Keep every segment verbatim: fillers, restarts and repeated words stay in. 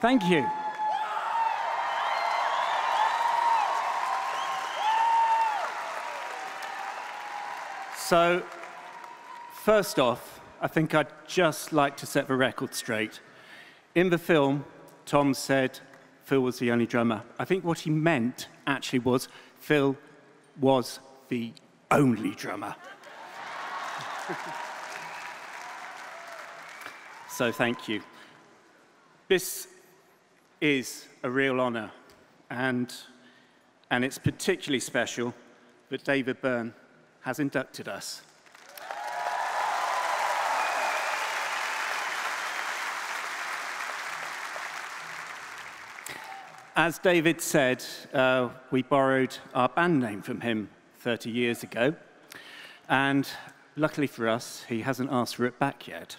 Thank you. So, first off, I think I'd just like to set the record straight. In the film, Tom said Phil was the only drummer. I think what he meant actually was Phil was the only drummer. So thank you. This is a real honor, and, and it's particularly special that David Byrne has inducted us. As David said, uh, we borrowed our band name from him thirty years ago, and luckily for us, he hasn't asked for it back yet.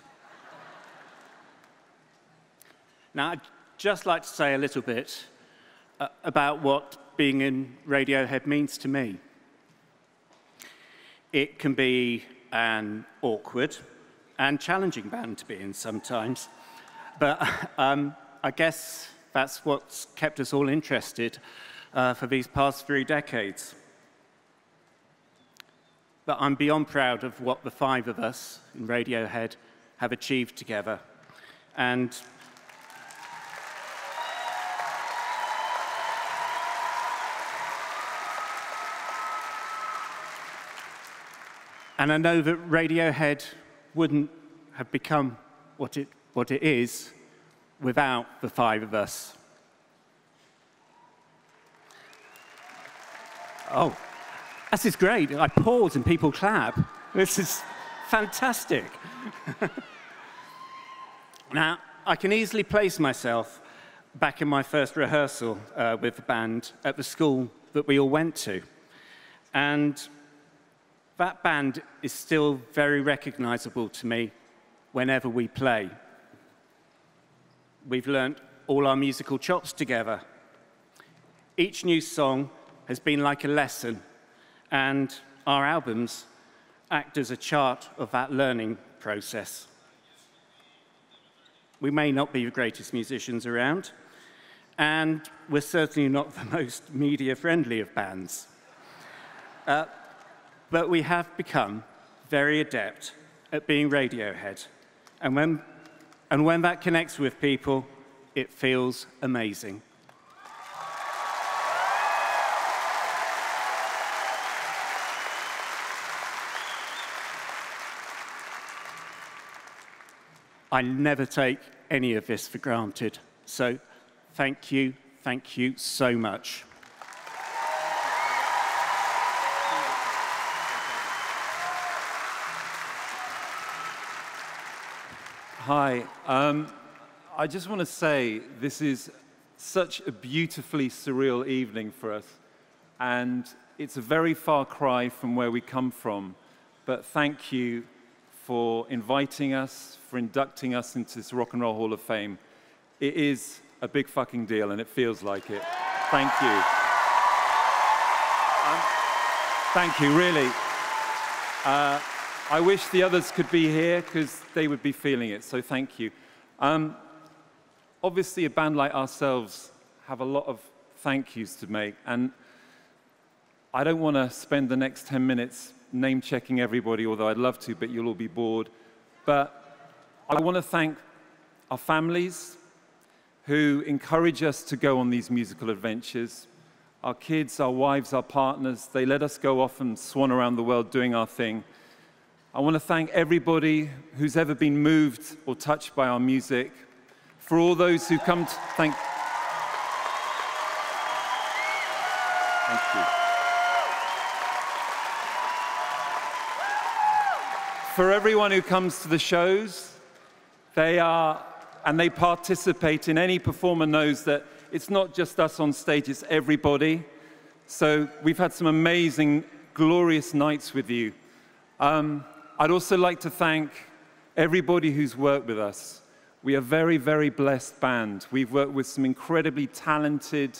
Now, I'd just like to say a little bit uh, about what being in Radiohead means to me. It can be an awkward and challenging band to be in sometimes, but um, I guess that's what's kept us all interested uh, for these past three decades. But I'm beyond proud of what the five of us in Radiohead have achieved together. And And I know that Radiohead wouldn't have become what it, what it is without the five of us. Oh, this is great. I pause and people clap. This is fantastic. Now, I can easily place myself back in my first rehearsal uh, with the band at the school that we all went to. And that band is still very recognizable to me whenever we play. We've learnt all our musical chops together. Each new song has been like a lesson, and our albums act as a chart of that learning process. We may not be the greatest musicians around, and we're certainly not the most media-friendly of bands. Uh, but we have become very adept at being Radiohead, and when And when that connects with people, it feels amazing. I never take any of this for granted. So thank you, thank you so much. Hi, um, I just want to say this is such a beautifully surreal evening for us, and it's a very far cry from where we come from, but thank you for inviting us, for inducting us into this Rock and Roll Hall of Fame. It is a big fucking deal, and it feels like it. Thank you. Um, thank you, really. Uh, I wish the others could be here, because they would be feeling it, so thank you. Um, obviously, a band like ourselves have a lot of thank yous to make, and I don't want to spend the next ten minutes name-checking everybody, although I'd love to, but you'll all be bored. But I want to thank our families who encourage us to go on these musical adventures. Our kids, our wives, our partners, they let us go off and swan around the world doing our thing. I want to thank everybody who's ever been moved or touched by our music. For all those who come to thank... Thank you. For everyone who comes to the shows, they are, and they participate in any performer knows that it's not just us on stage, it's everybody. So we've had some amazing, glorious nights with you. Um, I'd also like to thank everybody who's worked with us. We are a very, very blessed band. We've worked with some incredibly talented,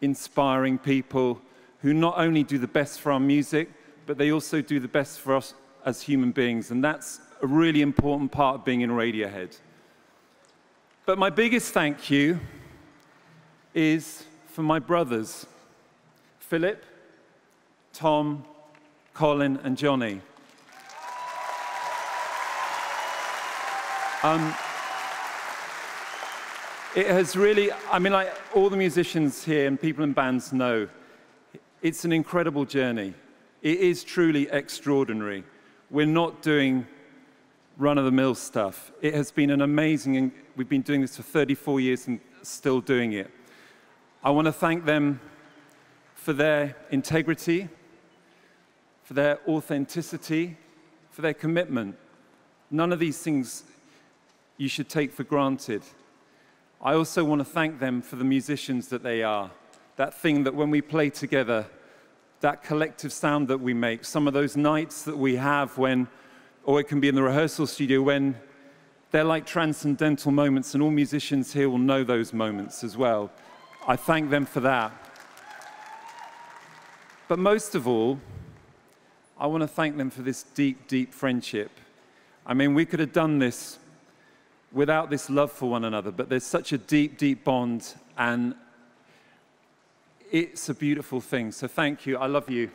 inspiring people who not only do the best for our music, but they also do the best for us as human beings. And that's a really important part of being in Radiohead. But my biggest thank you is for my brothers, Philip, Tom, Colin, and Jonny. Um, it has really, I mean, like all the musicians here and people in bands know, it's an incredible journey. It is truly extraordinary. We're not doing run-of-the-mill stuff. It has been an amazing, and we've been doing this for thirty-four years and still doing it. I want to thank them for their integrity, for their authenticity, for their commitment. None of these things you should take for granted. I also want to thank them for the musicians that they are. That thing that when we play together, that collective sound that we make, some of those nights that we have when, or it can be in the rehearsal studio when, they're like transcendental moments, and all musicians here will know those moments as well. I thank them for that. But most of all, I want to thank them for this deep, deep friendship. I mean, we could have done this without this love for one another, but there's such a deep, deep bond, and it's a beautiful thing. So thank you. I love you.